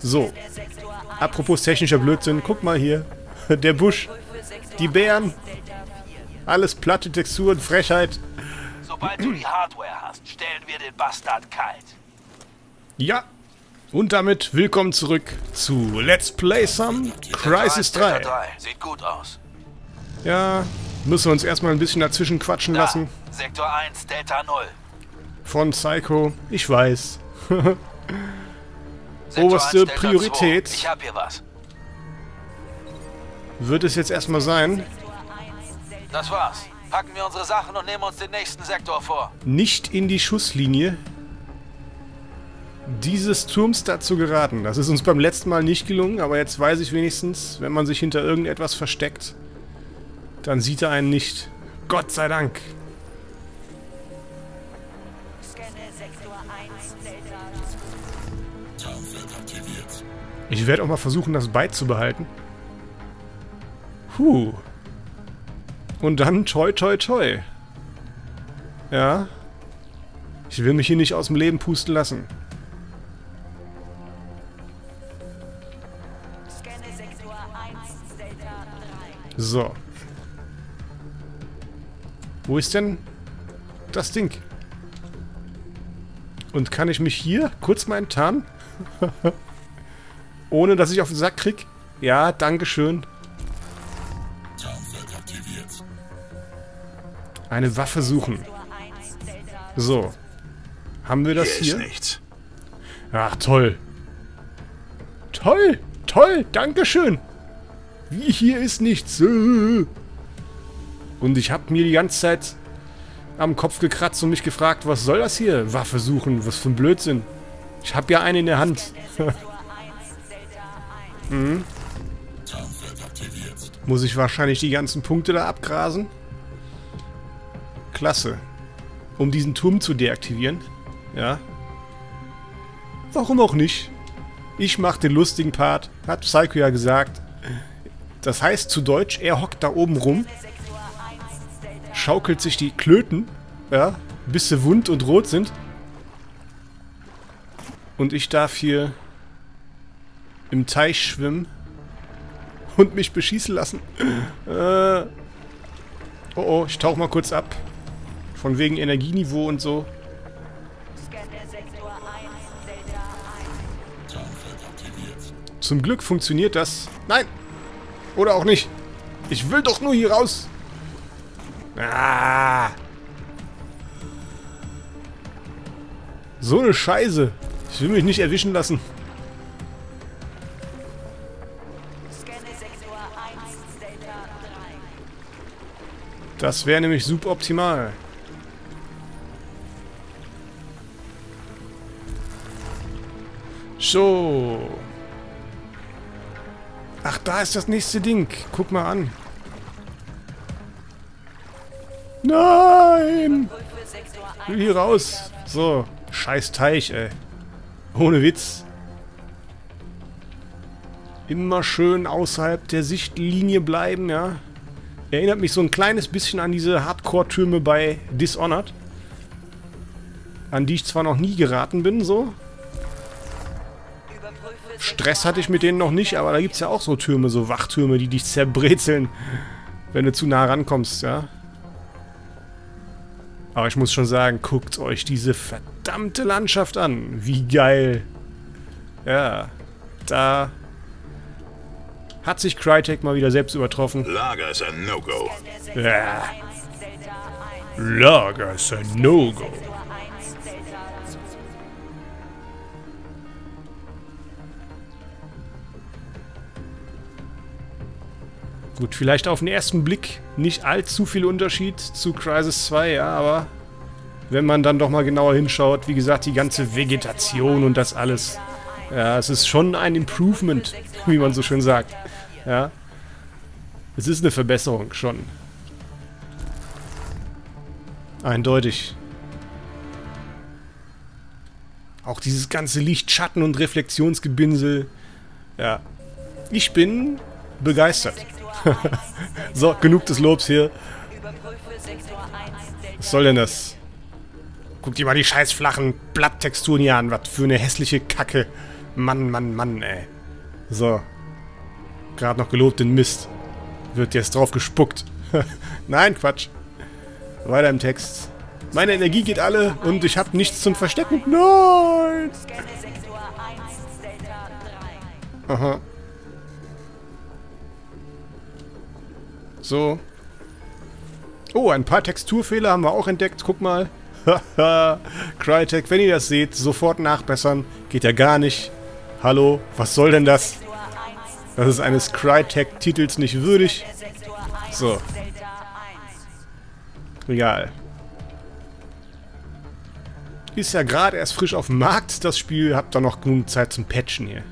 So. Apropos technischer Blödsinn. Guck mal hier. Der Busch. Die Bären. Alles platte Texturen, Frechheit. Sobald du die Hardware hast, stellen wir den Bastard kalt. Ja. Und damit willkommen zurück zu Let's Play Some Crysis 3. Sieht gut aus. Ja, müssen wir uns erstmal ein bisschen dazwischen quatschen lassen. Sektor 1, Delta 0. Von Psycho, ich weiß. Oberste Priorität. Ich hab hier was. Wird es jetzt erstmal sein? Das war's. Packen wir unsere Sachen und nehmen uns den nächsten Sektor vor. Nicht in die Schusslinie dieses Turms dazu geraten. Das ist uns beim letzten Mal nicht gelungen, aber jetzt weiß ich wenigstens, wenn man sich hinter irgendetwas versteckt, dann sieht er einen nicht. Gott sei Dank. Ich werde auch mal versuchen, das beizubehalten. Puh. Und dann toi toi toi. Ja. Ich will mich hier nicht aus dem Leben pusten lassen. So. Wo ist denn das Ding? Und kann ich mich hier kurz mal enttarnen? Ohne, dass ich auf den Sack krieg? Ja, dankeschön. Eine Waffe suchen. So. Haben wir das hier? Ach, toll. Toll, toll, dankeschön. Wie, hier ist nichts. Und ich habe mir die ganze Zeit am Kopf gekratzt und mich gefragt, was soll das hier? Waffe suchen, was für ein Blödsinn. Ich habe ja eine in der Hand. Mhm. Muss ich wahrscheinlich die ganzen Punkte da abgrasen? Klasse. Um diesen Turm zu deaktivieren. Ja. Warum auch nicht? Ich mache den lustigen Part, hat Psycho ja gesagt. Das heißt zu Deutsch, er hockt da oben rum, schaukelt sich die Klöten, ja, bis sie wund und rot sind. Und ich darf hier im Teich schwimmen und mich beschießen lassen. Oh, ich tauche mal kurz ab. Von wegen Energieniveau und so. Zum Glück funktioniert das. Nein! Oder auch nicht. Ich will doch nur hier raus. Ah. So eine Scheiße. Ich will mich nicht erwischen lassen. Das wäre nämlich suboptimal. So. Ach, da ist das nächste Ding. Guck mal an. Nein! Ich will hier raus. So. Scheiß Teich, ey. Ohne Witz. Immer schön außerhalb der Sichtlinie bleiben, ja. Erinnert mich so ein kleines bisschen an diese Hardcore-Türme bei Dishonored. An die ich zwar noch nie geraten bin, so. Stress hatte ich mit denen noch nicht, aber da gibt es ja auch so Türme, so Wachtürme, die dich zerbrezeln, wenn du zu nah rankommst, ja. Aber ich muss schon sagen, guckt euch diese verdammte Landschaft an. Wie geil. Ja, da hat sich Crytek mal wieder selbst übertroffen. Lager ist ein No-Go. Ja. Lager ist ein No-Go. Gut, vielleicht auf den ersten Blick nicht allzu viel Unterschied zu Crysis 2, ja, aber wenn man dann doch mal genauer hinschaut, wie gesagt, die ganze Vegetation und das alles, ja, es ist schon ein Improvement, wie man so schön sagt, ja. Es ist eine Verbesserung, schon. Eindeutig. Auch dieses ganze Licht, Schatten und Reflexionsgebinsel, ja. Ich bin begeistert. So, genug des Lobs hier. Was soll denn das? Guck dir mal die scheiß flachen Blatttexturen hier an. Was für eine hässliche Kacke. Mann, Mann, Mann, ey. So. Gerade noch gelobt den Mist. Wird jetzt drauf gespuckt. Nein, Quatsch. Weiter im Text. Meine Energie geht alle und ich habe nichts zum Verstecken. Nein! Aha. So. Oh, ein paar Texturfehler haben wir auch entdeckt. Guck mal. Haha. Crytek, wenn ihr das seht, sofort nachbessern. Geht ja gar nicht. Hallo, was soll denn das? Das ist eines Crytek-Titels nicht würdig. So. Regal. Ist ja gerade erst frisch auf dem Markt, das Spiel. Habt da noch genug Zeit zum Patchen hier.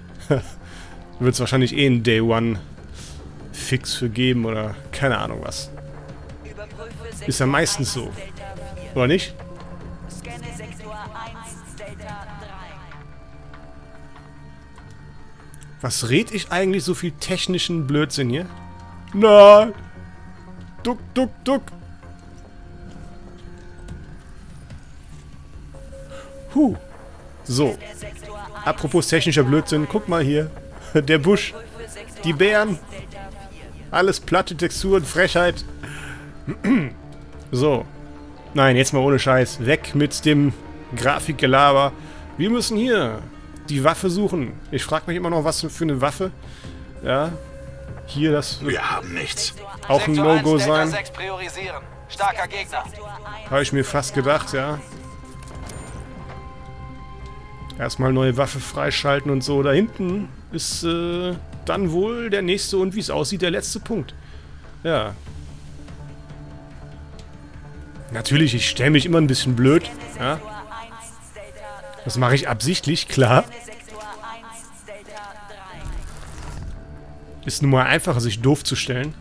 Wird es wahrscheinlich eh einen Day One Fix für geben oder keine Ahnung was. Ist ja meistens so. Oder nicht? Was red ich eigentlich so viel technischen Blödsinn hier? Na! Duck, duck, duck! Huh. So. Apropos technischer Blödsinn, guck mal hier. Der Busch. Die Bären. Alles platte Texturen, Frechheit. So. Nein, jetzt mal ohne Scheiß. Weg mit dem Grafikgelaber. Wir müssen hier die Waffe suchen. Ich frage mich immer noch, was für eine Waffe. Ja. Hier, das wird wir haben nichts. Auch ein No-Go sein. Starker Gegner. Habe ich mir fast gedacht, ja. Erstmal neue Waffe freischalten und so. Da hinten ist dann wohl der nächste und wie es aussieht, der letzte Punkt. Ja. Natürlich, ich stelle mich immer ein bisschen blöd. Ja. Das mache ich absichtlich, klar. Ist nun mal einfacher, sich doof zu stellen.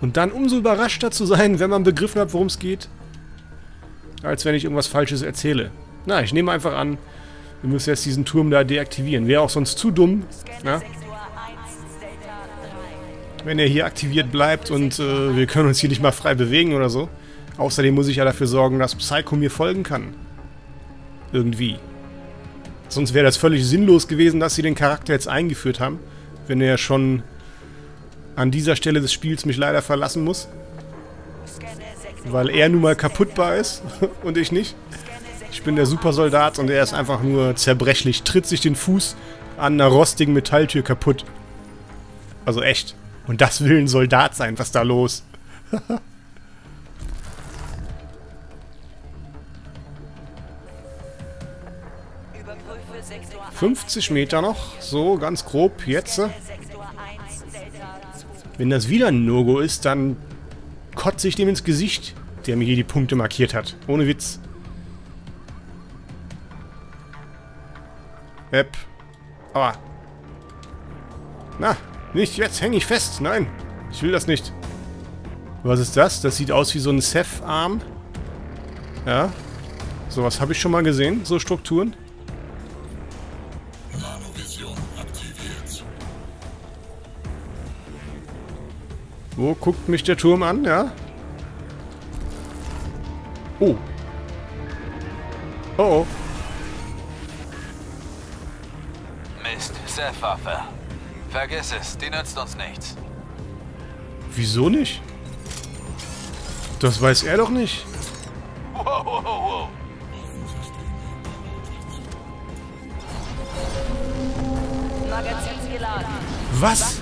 Und dann umso überraschter zu sein, wenn man begriffen hat, worum es geht. Als wenn ich irgendwas Falsches erzähle. Na, ich nehme einfach an, wir müssen jetzt diesen Turm da deaktivieren. Wäre auch sonst zu dumm, ja? Wenn er hier aktiviert bleibt und wir können uns hier nicht mal frei bewegen oder so. Außerdem muss ich ja dafür sorgen, dass Psycho mir folgen kann. Irgendwie. Sonst wäre das völlig sinnlos gewesen, dass sie den Charakter jetzt eingeführt haben, wenn er schon an dieser Stelle des Spiels mich leider verlassen muss. Weil er nun mal kaputtbar ist und ich nicht. Ich bin der Supersoldat und er ist einfach nur zerbrechlich. Tritt sich den Fuß an einer rostigen Metalltür kaputt. Also echt. Und das will ein Soldat sein. Was ist da los? Überprüfe Sektor 1. 50 Meter noch. So, ganz grob. Jetzt. Wenn das wieder ein No-Go ist, dann kotze ich dem ins Gesicht, der mir hier die Punkte markiert hat. Ohne Witz. App. Aua. Na, nicht jetzt, hänge ich fest. Nein, ich will das nicht. Was ist das? Das sieht aus wie so ein Ceph-Arm. Ja. Sowas habe ich schon mal gesehen, so Strukturen. Nanovision aktiviert. Wo guckt mich der Turm an, ja? Oh. Oh oh. Waffe. Vergiss es, die nützt uns nichts. Wieso nicht? Das weiß er doch nicht. Wow, wow, wow. Was?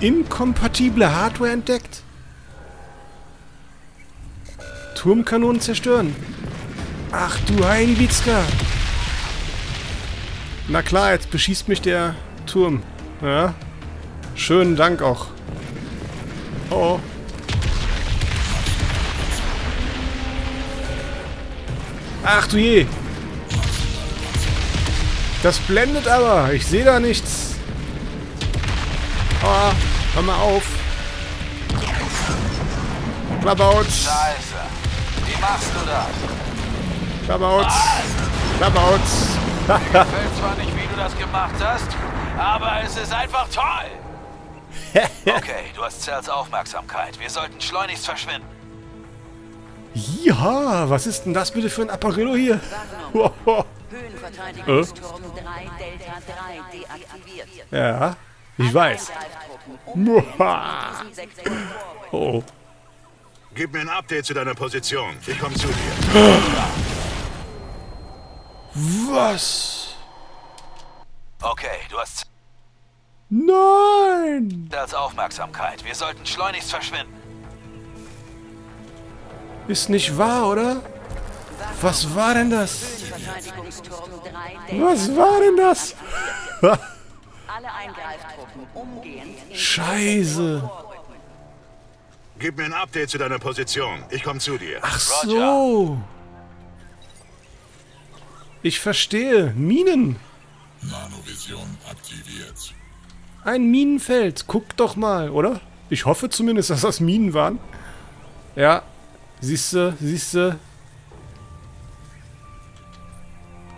Inkompatible Hardware entdeckt? Turmkanonen zerstören. Ach du Heiliwitzka! Na klar, jetzt beschießt mich der Turm. Ja? Schönen Dank auch. Oh, oh. Ach du je! Das blendet aber! Ich sehe da nichts! Oh, hör mal auf! Klabauts! Scheiße! Wie machst du das? Klabauts! Klabauts! Mir gefällt zwar nicht, wie du das gemacht hast, aber es ist einfach toll! Okay, du hast Cells Aufmerksamkeit. Wir sollten schleunigst verschwinden. Ja, was ist denn das bitte für ein Apparillo hier? Höhenverteidigungsturm 3 Delta 3 deaktiviert. Ja, ich weiß. Oh. Gib mir ein Update zu deiner Position. Ich komme zu dir. Was? Okay, du hast... Nein! Das Aufmerksamkeit. Wir sollten schleunigst verschwinden. Ist nicht wahr, oder? Was war denn das? Was war denn das? Scheiße. Gib mir ein Update zu deiner Position. Ich komme zu dir. Ach so. Ich verstehe. Minen. Nanovision aktiviert. Ein Minenfeld. Guck doch mal, oder? Ich hoffe zumindest, dass das Minen waren. Ja. Siehste, siehste.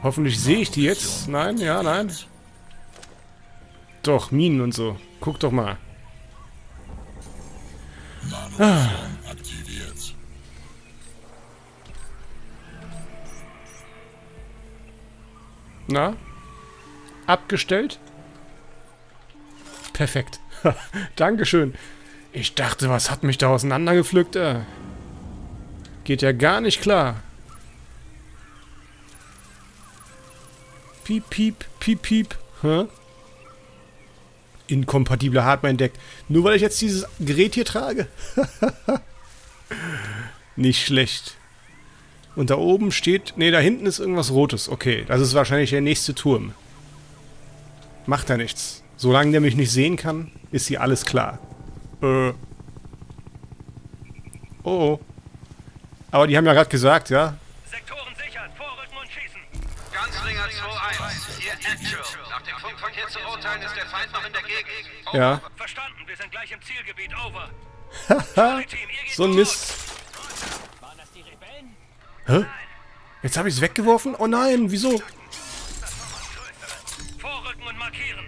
Hoffentlich sehe ich die jetzt. Nein, ja, nein. Doch, Minen und so. Guck doch mal. Ah. Na? Abgestellt? Perfekt. Dankeschön. Ich dachte, was hat mich da auseinandergepflückt? Geht ja gar nicht klar. Piep, piep, piep, piep. Hä? Inkompatible Hardware entdeckt. Nur weil ich jetzt dieses Gerät hier trage. Nicht schlecht. Und da oben steht... Ne, da hinten ist irgendwas Rotes. Okay, das ist wahrscheinlich der nächste Turm. Macht da nichts. Solange der mich nicht sehen kann, ist hier alles klar. Oh. Aber die haben ja gerade gesagt, ja? Sektoren sichern, vorrücken und schießen. Gunslinger 2-1, hier Actual. Nach dem Funkverkehr zu urteilen, ist der Feind noch in der Gegend. Over. Ja. Verstanden, wir sind gleich im Zielgebiet, over. Haha, so ein Mist. Waren das die Rebellen? Hä? Jetzt habe ich es weggeworfen? Oh nein, wieso? Vorrücken und markieren.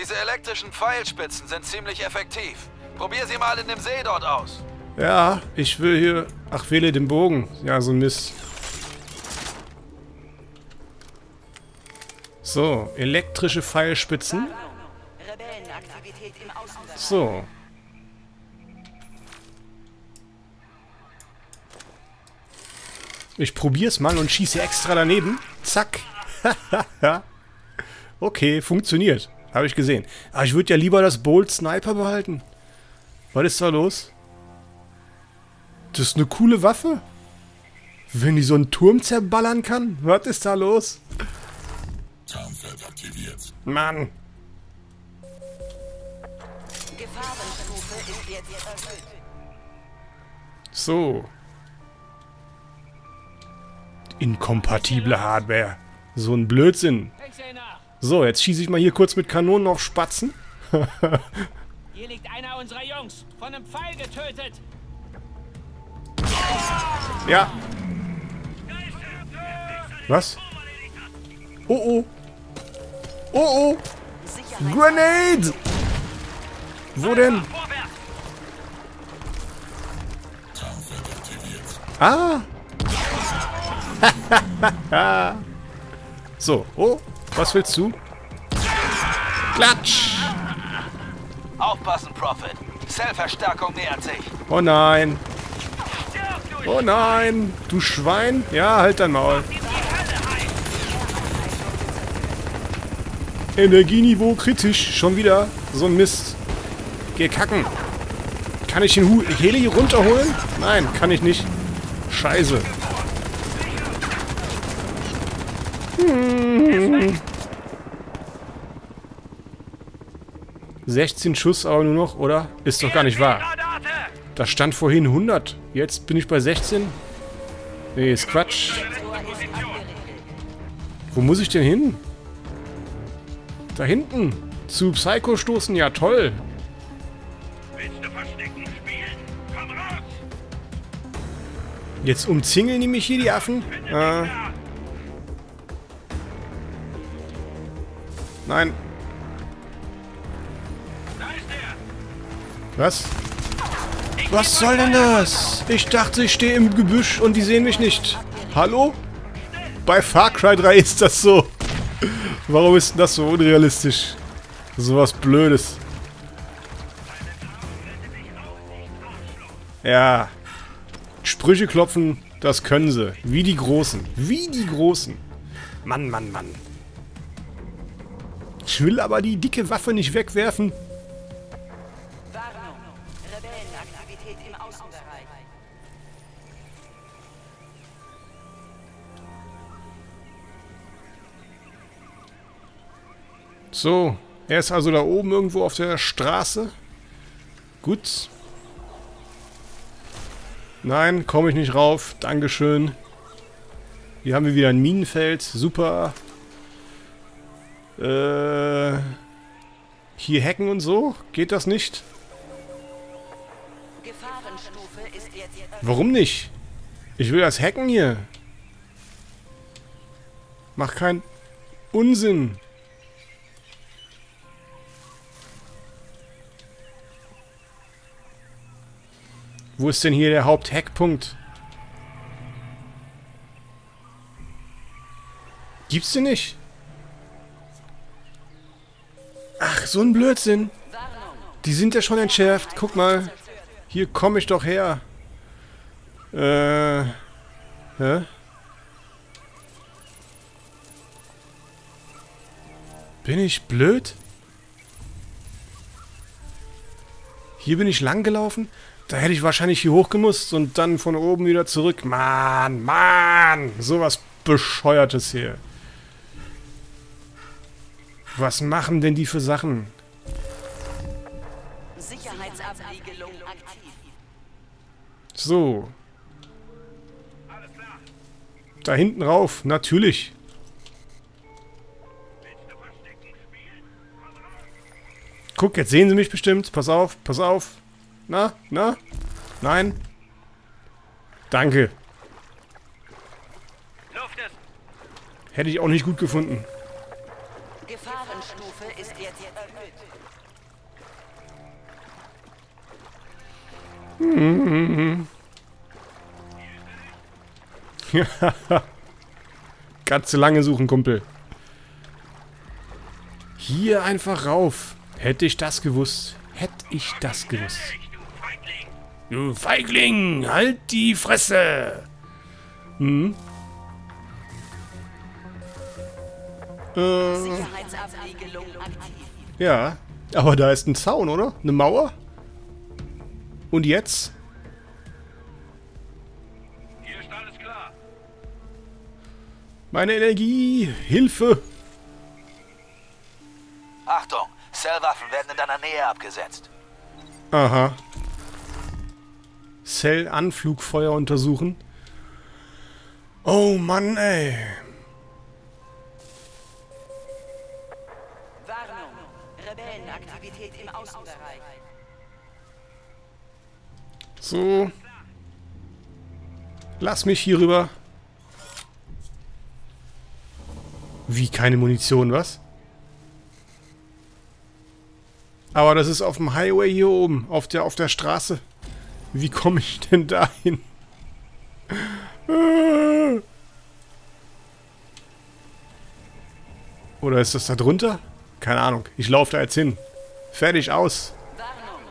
Diese elektrischen Pfeilspitzen sind ziemlich effektiv. Probier sie mal in dem See dort aus. Ja, ich will hier... Ach, wähle den Bogen. Ja, so ein Mist. So, elektrische Pfeilspitzen. So. Ich probier's mal und schieße extra daneben. Zack. Okay, funktioniert. Habe ich gesehen. Aber ich würde ja lieber das Bolt-Sniper behalten. Was ist da los? Das ist eine coole Waffe. Wenn die so einen Turm zerballern kann. Was ist da los? Tarnfeld aktiviert. Mann. Gefahrenstufe ist jetzt erhöht. So. Inkompatible Hardware. So ein Blödsinn. So, jetzt schieße ich mal hier kurz mit Kanonen auf Spatzen. Hier liegt einer unserer Jungs. Von einem Pfeil getötet. Ja. Was? Oh, oh. Oh, oh. Grenade! Wo denn? Ah. So. Oh. Was willst du? Klatsch. Aufpassen, Prophet. Zellverstärkung nähert sich. Oh nein. Oh nein, du Schwein. Ja, halt dein Maul. Energieniveau kritisch. Schon wieder so ein Mist. Geh kacken. Kann ich den Heli runterholen? Nein, kann ich nicht. Scheiße. Hm. 16 Schuss aber nur noch, oder? Ist doch gar nicht wahr. Da stand vorhin 100. Jetzt bin ich bei 16. Nee, ist Quatsch. Wo muss ich denn hin? Da hinten. Zu Psycho stoßen, ja toll. Jetzt umzingeln die mich hier, die Affen? Nein. Was? Was soll denn das? Ich dachte, ich stehe im Gebüsch und die sehen mich nicht. Hallo? Bei Far Cry 3 ist das so. Warum ist denn das so unrealistisch? Sowas Blödes. Ja. Sprüche klopfen, das können sie. Wie die Großen. Wie die Großen. Mann, Mann, Mann. Ich will aber die dicke Waffe nicht wegwerfen. Warnung. Rebellenaktivität im Außenbereich. So. Er ist also da oben irgendwo auf der Straße. Gut. Nein, komme ich nicht rauf. Dankeschön. Hier haben wir wieder ein Minenfeld. Super. Hier hacken und so? Geht das nicht? Gefahrenstufe ist jetzt. Warum nicht? Ich will das hacken hier. Mach keinen Unsinn. Wo ist denn hier der Haupthackpunkt? Gibt's den nicht? Ach, so ein Blödsinn. Die sind ja schon entschärft. Guck mal. Hier komme ich doch her. Hä? Bin ich blöd? Hier bin ich lang gelaufen? Da hätte ich wahrscheinlich hier hochgemusst und dann von oben wieder zurück. Mann, Mann! Sowas Bescheuertes hier. Was machen denn die für Sachen? Sicherheitsabriegelung aktiv. So. Da hinten rauf, natürlich. Guck, jetzt sehen sie mich bestimmt. Pass auf, pass auf. Na, na? Nein? Danke. Hätte ich auch nicht gut gefunden. Gefahrenstufe ist jetzt erhöht. Ja. Ganz zu lange suchen, Kumpel. Hier einfach rauf. Hätte ich das gewusst. Hätte ich das gewusst. Du Feigling, halt die Fresse! Hm? Ja, aber da ist ein Zaun, oder? Eine Mauer? Und jetzt? Hier ist alles klar. Meine Energie! Hilfe! Achtung! Cellwaffen werden in deiner Nähe abgesetzt. Aha. Cell-Anflugfeuer untersuchen. Oh Mann, ey. Warnung. Rebellenaktivität im Außenbereich. So. Lass mich hier rüber. Wie, keine Munition, was? Aber das ist auf dem Highway hier oben, auf der Straße. Wie komme ich denn dahin? Oder ist das da drunter? Keine Ahnung. Ich laufe da jetzt hin. Fertig, aus. Warnung.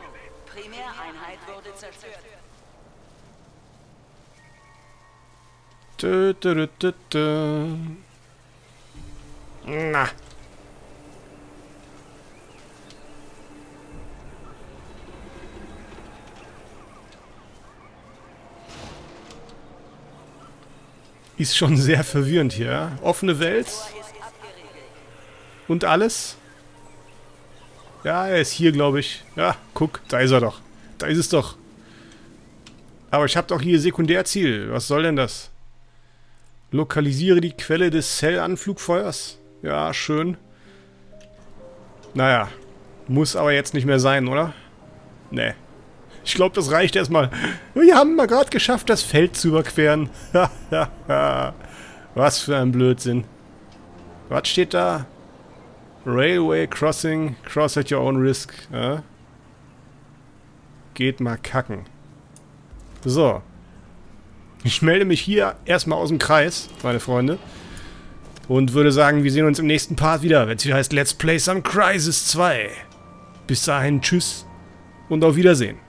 Primäreinheit wurde zerstört. Na. Ist schon sehr verwirrend hier. Offene Welt. Und alles. Ja, er ist hier, glaube ich. Ja, guck, da ist er doch. Da ist es doch. Aber ich habe doch hier Sekundärziel. Was soll denn das? Lokalisiere die Quelle des Cell-Anflugfeuers. Ja, schön. Naja. Muss aber jetzt nicht mehr sein, oder? Nee. Ich glaube, das reicht erstmal. Wir haben mal gerade geschafft, das Feld zu überqueren. Was für ein Blödsinn. Was steht da? Railway Crossing. Cross at your own risk. Geht mal kacken. So. Ich melde mich hier erstmal aus dem Kreis, meine Freunde. Und würde sagen, wir sehen uns im nächsten Part wieder, wenn es wieder heißt Let's Play some Crysis 2. Bis dahin, tschüss und auf Wiedersehen.